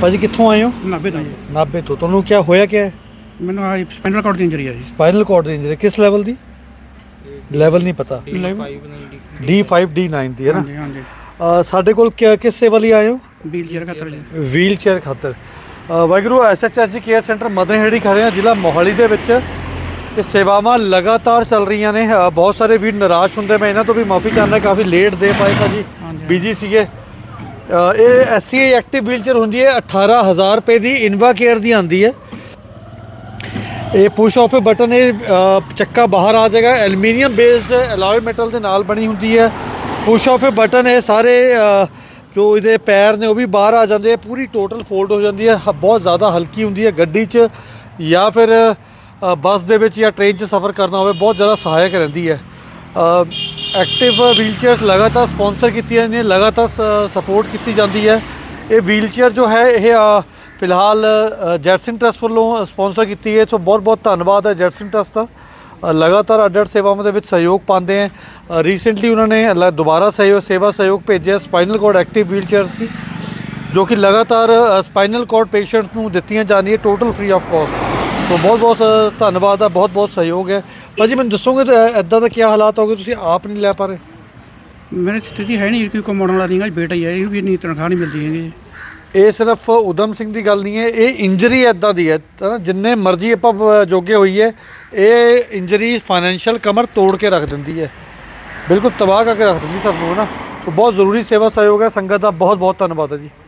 ਭਾਜੀ ਕਿੱਥੋਂ ਆਏ ਹੋ? ਨਾਭੇ ਤੋਂ। ਨਾਭੇ ਤੋਂ। ਤੁਹਾਨੂੰ ਕੀ ਹੋਇਆ? ਕੀ ਹੈ? ਮੈਨੂੰ ਆ ਸਪਾਈਨਲ ਕੋਰਡ ਦੀ ਇੰਜਰੀ ਆ ਜੀ। ਸਪਾਈਨਲ ਕੋਰਡ ਦੀ ਇੰਜਰੀ ਕਿਸ ਲੈਵਲ ਦੀ? ਲੈਵਲ ਨਹੀਂ ਪਤਾ। D5 D9 ਦੀ ਹੈ ਨਾ। ਹਾਂਜੀ। ਸਾਡੇ ਕੋਲ ਕਿਸ ਸੇਵਾ ਲਈ ਆਏ ਹੋ? व्हीलचेयर खातर जी। व्हीलचेयर खातर Waheguru SHS ji care centre Madan Heri खड़े हैं जिला मोहाली के सेवावां लगातार चल रही ने। बहुत सारे वीर निराश होंगे, मैं इन्हों तो भी माफ़ी चाहता, काफ़ी लेट दे पाए भाजी, बिजी से। ये SCA एक्टिव व्हीलचेयर होंगी है, 18,000 रुपये की इनवा केयर की आती है। ये पुश ऑफ बटन, ये चक्का बाहर आ जाएगा। एलुमीनियम बेस्ड अलॉय मेटल के नाल बनी होंगी है। पुश ऑफ बटन है सारे जो ये पैर ने वो भी बाहर आ जाते हैं, पूरी टोटल फोल्ड हो जाती है। बहुत ज़्यादा हल्की होंगी है, गड्डी च या फिर बस दे विच या ट्रेन च सफ़र करना हो बहुत ज़्यादा सहायक रहती है। एक्टिव व्हीलचेयर लगातार स्पॉन्सर की, लगातार सपोर्ट की जाती है। ये व्हीलचेयर जो है ये फिलहाल जैडसन ट्रस्ट वालों स्पॉन्सर की है। सो बहुत बहुत धन्यवाद है जैडसन ट्रस्ट का, लगातार अड्ड अड्ड सेवाओं के सहयोग पाते हैं। रिसेंटली उन्होंने दोबारा सेवा सहयोग भेजे है स्पाइनल कोर्ड एक्टिव व्हीलचेयर्स की, जो कि लगातार स्पाइनल कोर्ड पेशेंट्स को दी जा रही है टोटल फ्री ऑफ कॉस्ट। तो बहुत बहुत धन्यवाद है, बहुत बहुत सहयोग है। भाजी मैं दसोंगे तो इदा का क्या हालात हो गए, तुम आप नहीं लै पा रहे? मेरी स्थिति है नहीं, कोई कमाने वाला नहीं है, बेटा ही है, भी नहीं तनख्वाह नहीं मिलती है। ये सिर्फ उधम सिंह की गल नहीं है, ये इंजरी इदा की है जिन्ने मर्जी आप जोगे हुई है। ये इंजरी फाइनैशियल कमर तोड़ के रख दी है, बिल्कुल तबाह करके रख दी सबनों, है ना। तो बहुत जरूरी सेवा सहयोग है संगत का, बहुत बहुत धन्यवाद है जी।